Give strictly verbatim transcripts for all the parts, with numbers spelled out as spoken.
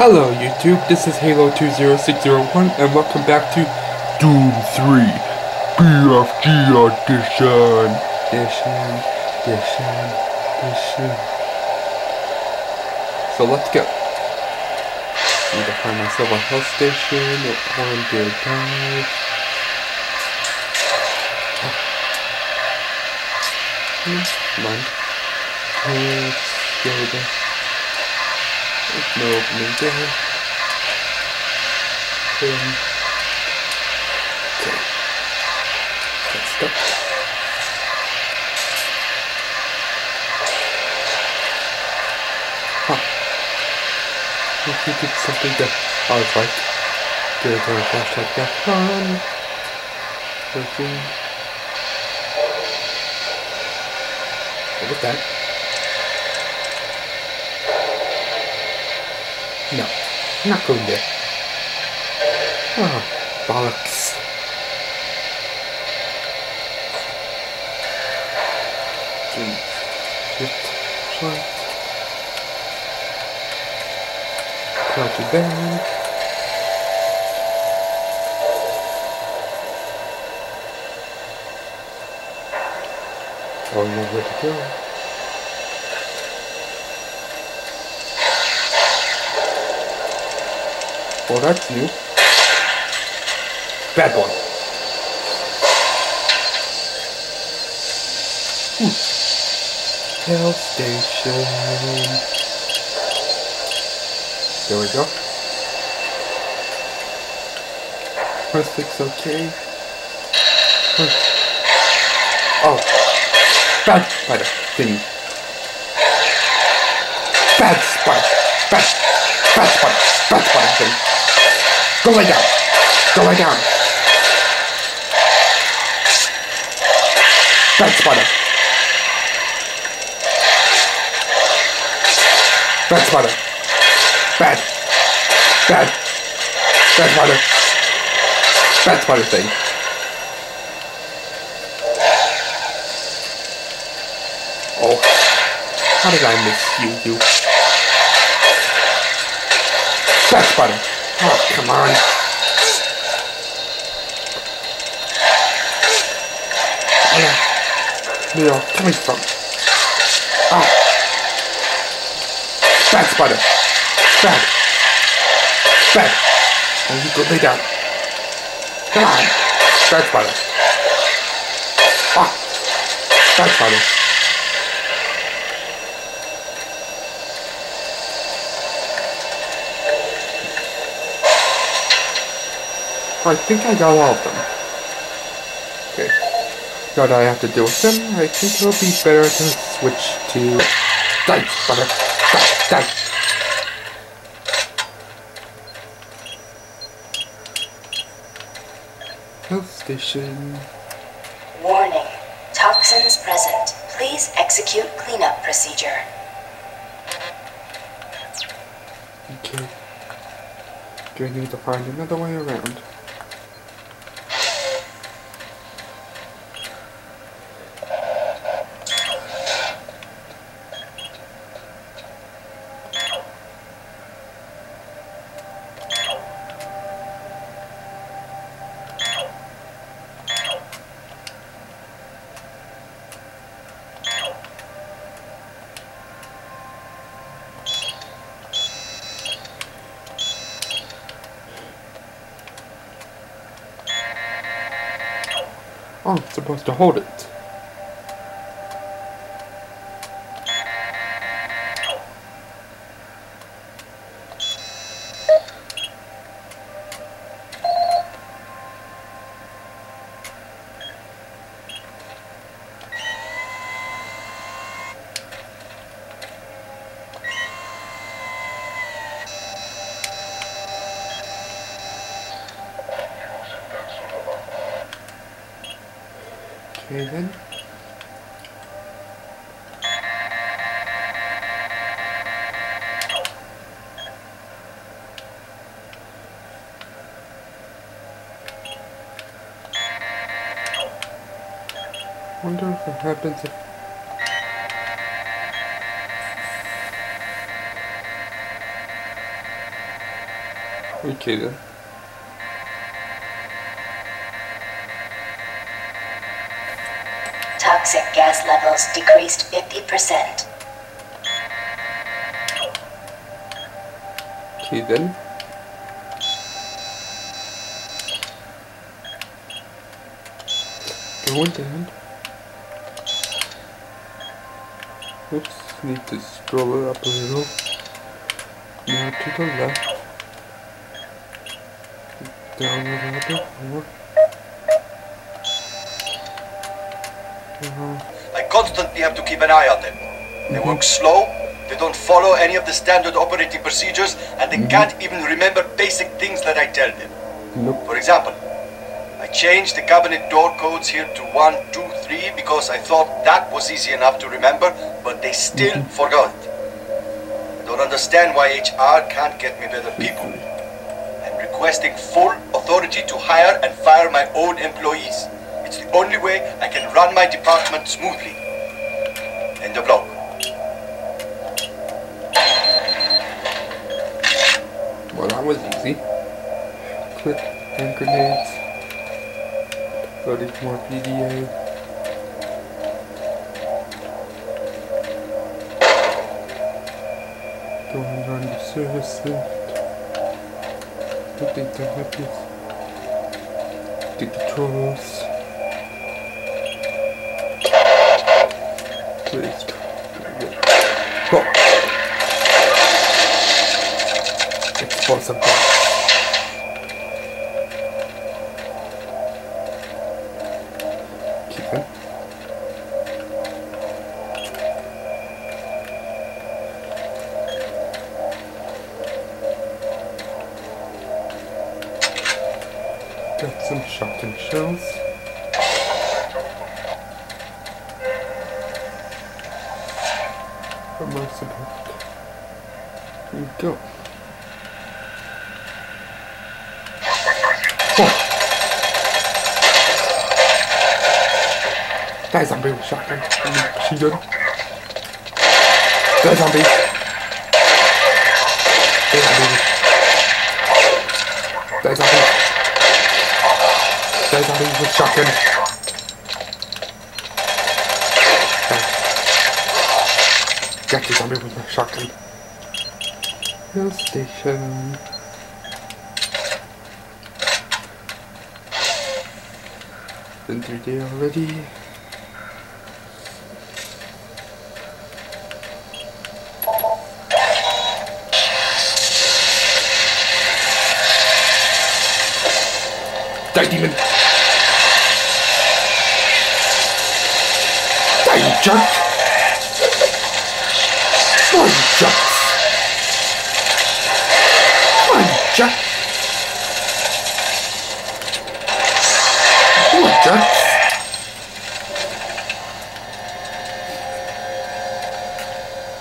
Hello YouTube, this is Halo two oh six oh one and welcome back to Doom three B F G Edition. Edition, Edition, Edition. So let's go. I need to find myself a health station at one dear time. Come on. Let's go there. There's no opening there. Um, okay. Got stuck. Huh. I think it's something that I was like. There's a flashlight that on. Working. What was that? No, I'm not going there. Oh, bollocks. Shit. Shit. Crouch it back. Oh, no, where to go? Well, that's new. Bad boy. Hmm. Health station. There we go. First fix okay. First. Oh. Bad spider thing. Bad spider. Bad. Bad spider. Bad spider thing. Go lay down! Go lay down! Bad spider! Bad spider! Bad! Bad! Bad spider! Bad spider thing! Oh! How did I miss you, you? Bad spider! Oh, come on. Yeah. Where are you coming from? Ah. Bad spider. Bad. Bad. Oh, you go lay down. Come on. Bad spider. Ah. Bad spider. I think I got all of them. Okay. Now that I have to deal with them, I think it'll be better to switch to dice, butter, dice, dice. Health station. Warning. Toxins present. Please execute cleanup procedure. Okay. Do I need to find another way around? Oh, I'm supposed to hold it. Okay then. Wonder if it happens if Me too. Toxic gas levels decreased fifty percent. Okay then. What the hell? Oops, need to scroll up a little. Now to the left. Down a little bit more. Uh-huh. I constantly have to keep an eye on them. They mm-hmm. work slow, they don't follow any of the standard operating procedures, and they mm-hmm. can't even remember basic things that I tell them. Nope. For example, I changed the cabinet door codes here to one, two, three because I thought that was easy enough to remember, but they still mm-hmm. forgot it. I don't understand why H R can't get me better people. I'm requesting full authority to hire and fire my own employees. It's the only way I can run my department smoothly. End of block. Well, that was easy. Clip and grenades. Loaded more P D A. Don't run the service lift. Don't think that happens. The controls. Please. Go. Export something. Got some shotgun shells. But most of it. Here we go. Oh. That zombie with shotgun. She good. That zombie. That zombie. That zombie. There's something with shotgun. Oh. Got you, something with my shotgun. Hill station. Been through there already. Die, demon! Die, you jerk! Die, you jerk! Die, you jerk! You jerk!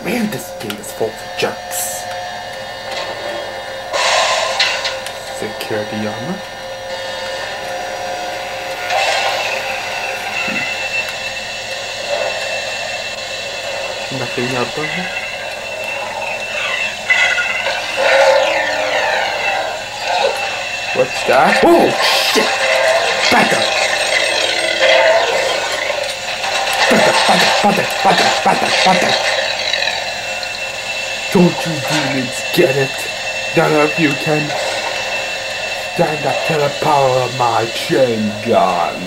Man, this game is full of jerks. Security armor. Nothing out there. What's that? Oh shit! Back up! Back up, back up, back up, back up, back up! Don't you demons get it? None of you can stand up to the power of my chain gun.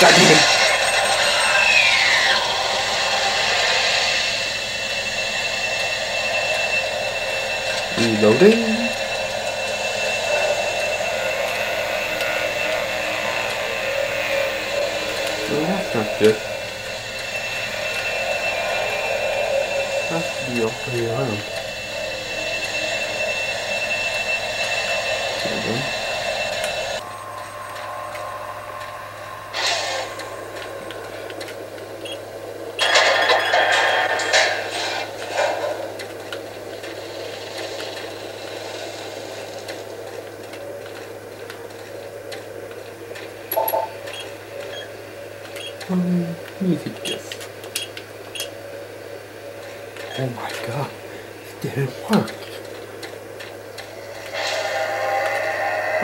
That demon! Reloading. No, that's not good. That's the off the island. There we go. Music, yes. Oh my god, it didn't work.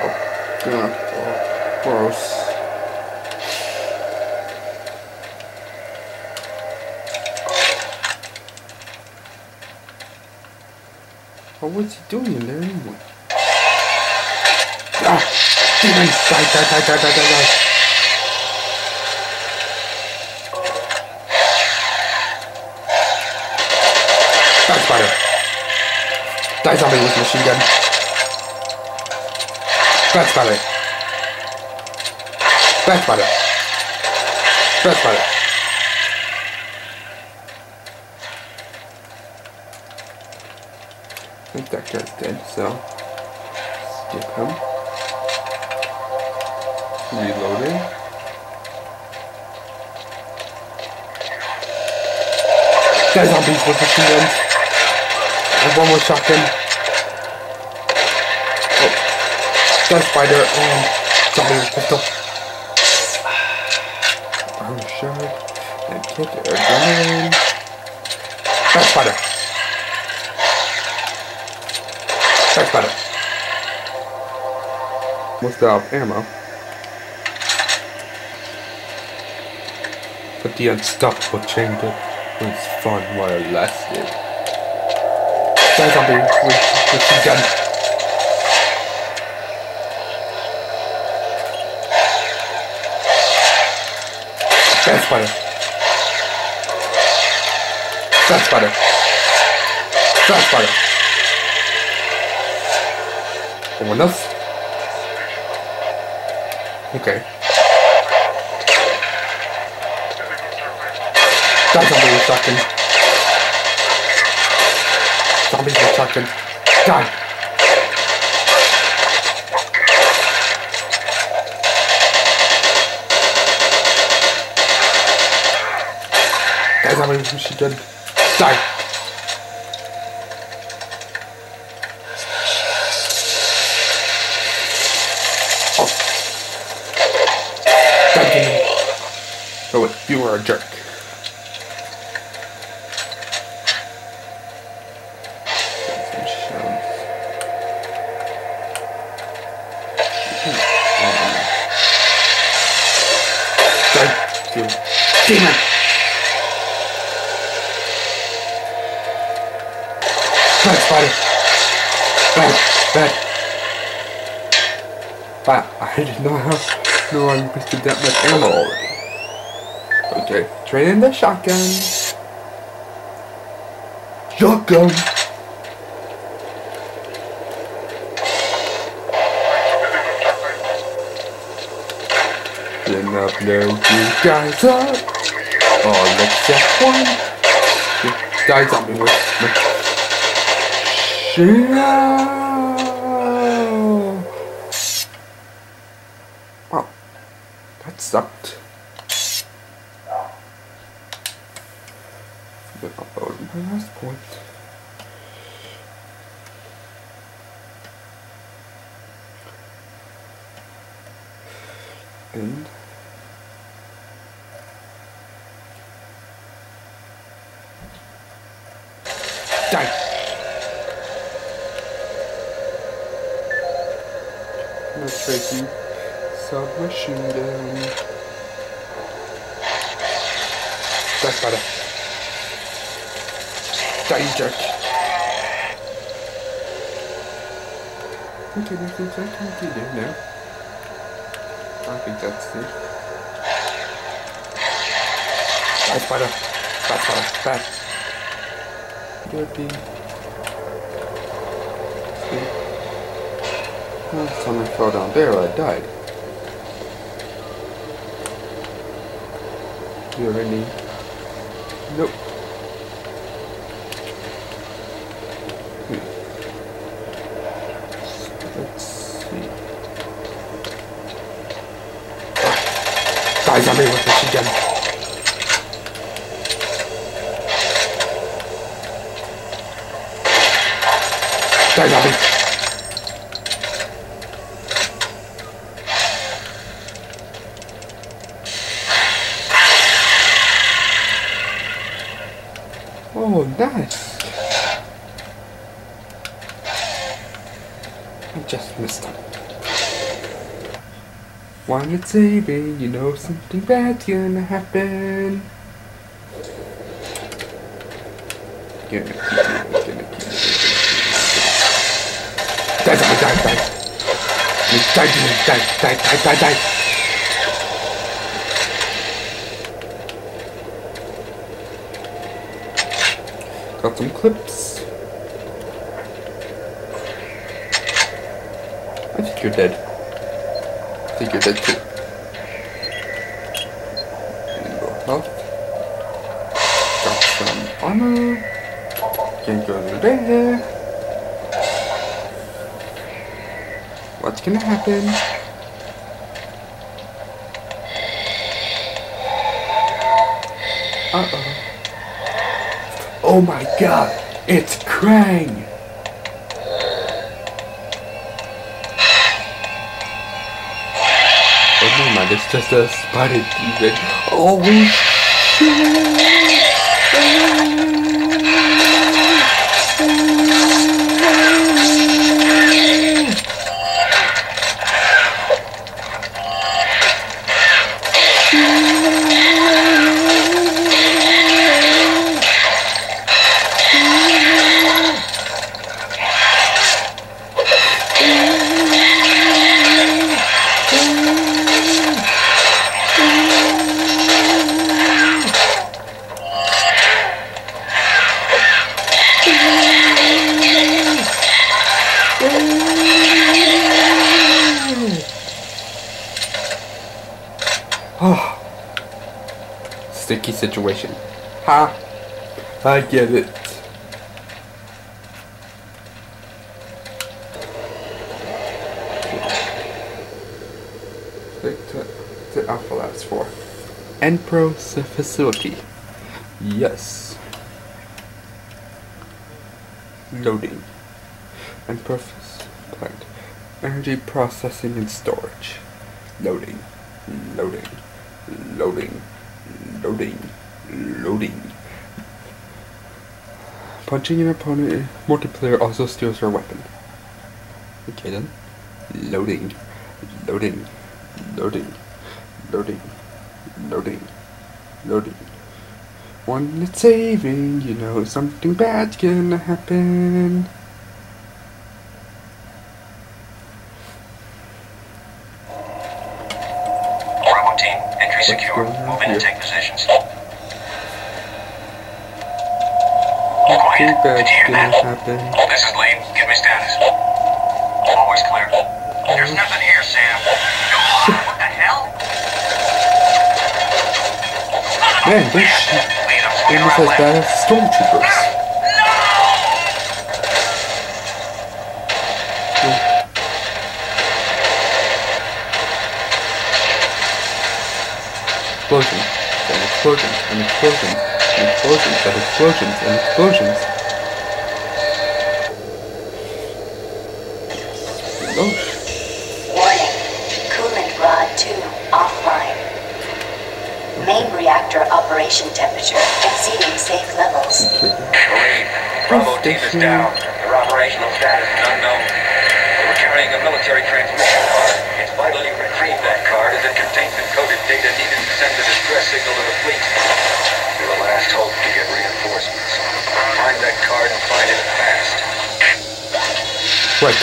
Oh god, oh, gross. Oh, what's he doing in there anyway? Ah! Demons! Die, die, die, die, die, die, die! Die, spider! Die, zombie with machine gun! Die, spider! Die, spider! Die, spider! I think that guy's dead, so skip him. Reloading. Guys, zombies with machine guns. I have one more shotgun. Oh, gun spider and zombie with pistol. I'm sure I can't get adrenaline. Gun spider. That's better. Almost out of ammo. But the unstoppable chamber was fun while it lasted. That's something with the gun. That's better. That's better. That's better. Anyone else? Okay. Die, zombie with shotgun. Zombies with shotgun. Die! Die, zombie with machine gun. Die! Oh, wait, you were a jerk. Damn it! Bad spider. Bad, bad. Wow, I did not know I wasted that much ammo already. Okay, trade in the shotgun. Shotgun! Then I'll blow you guys up. Oh, let's get one. Guys, help me with me. Shit! Wow. That sucked. Upload my last point. And die. No tracing submachine gun. That's better. Die, you jerk. Okay, there's exactly what you do now. I think that's it. Bad spider. Bad spider. Bad. Derpy. See? Well, someone fell down there or I died. You already... Nope. Die, zombie with machine gun. Die, zombie. Oh more of that. I just missed up. While it's saving, you know something bad's gonna happen. You're gonna keep me, you're gonna keep me. Die, die, die, die. You die, die, die, die, die, die. Got some clips. I think you're dead. I think you're dead too. Health. Got some armor. Can't go in there. What's gonna happen? Uh oh. Oh my god! It's Krang! It's just a spider demon. Oh sticky situation. Ha! I get it. Stick to the Alpha Labs for Enpro facility. Yes. Loading. Enpro plant. Energy processing and storage. Loading. Loading. Loading. Loading, loading. Punching an opponent multiplayer also steals your weapon. Okay then. Loading, loading, loading, loading, loading, loading. One that's saving, you know something bad's gonna happen. Secure. Move in and take positions. All quiet. Did you hear that? This is Lee. Give me status. Always clear. There's nothing here, Sam. What the hell? Man, this game is as bad as stormtroopers. No! Yeah. Explosions, and explosions, and explosions, and explosions, and explosions, and explosions. Explosion. Warning, coolant rod two offline. Main reactor operation temperature exceeding safe levels. Okay. Bravo team is down. Your operational status is unknown. They were carrying a military transmission card. It's vital you retrieve that card as it contains encoded data needed. Send a distress signal to the fleet. You're the last hope to get reinforcements. Find that card and find it fast. Wait.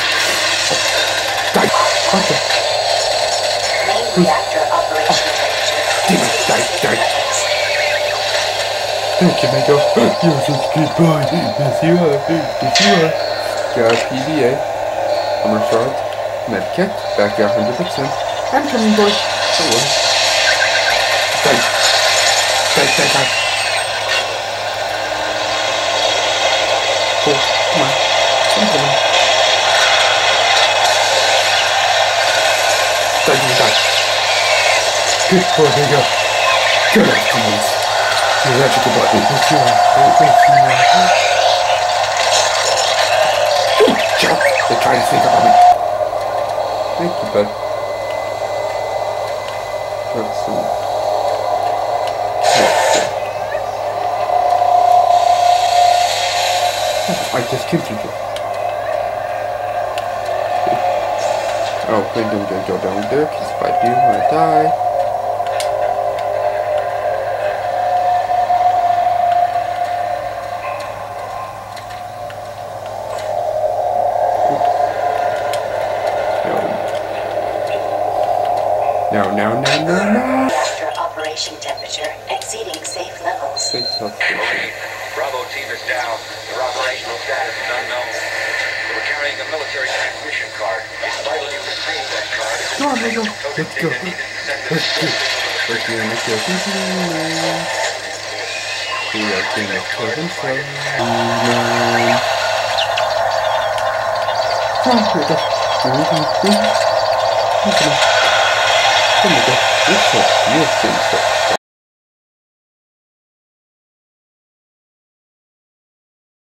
Die. Okay. Main reactor operation temperature. Die, die, die. Thank you, Mego. You're such a good boy. Yes, you are. Yes, you are. Got P D A. I'm a shard. Medkit. Back out one hundred percent. I'm coming, boy. Hello. Die, die, die. Cool. Come on. Come on. Die, die, die. Good boy, there you go. Good afternoons. You're such a good boy. Yes, you are. Yes, you are. Good job. They're trying to think about me. Thank you, bud. That's some... I just killed you. Oh, please don't go down there, because if I do, I die. No, no, no, no, no. After operation temperature exceeding safe levels. Safe levels. Bravo team is down. Their operational status is unknown. We're carrying a military transmission card. It's vital you retrieve that card. No, no, no. Let's go. Let's go. Let's go. Let's go. We are going to kill themselves. No. No, no, no. Come on, go. This is your thing, sir.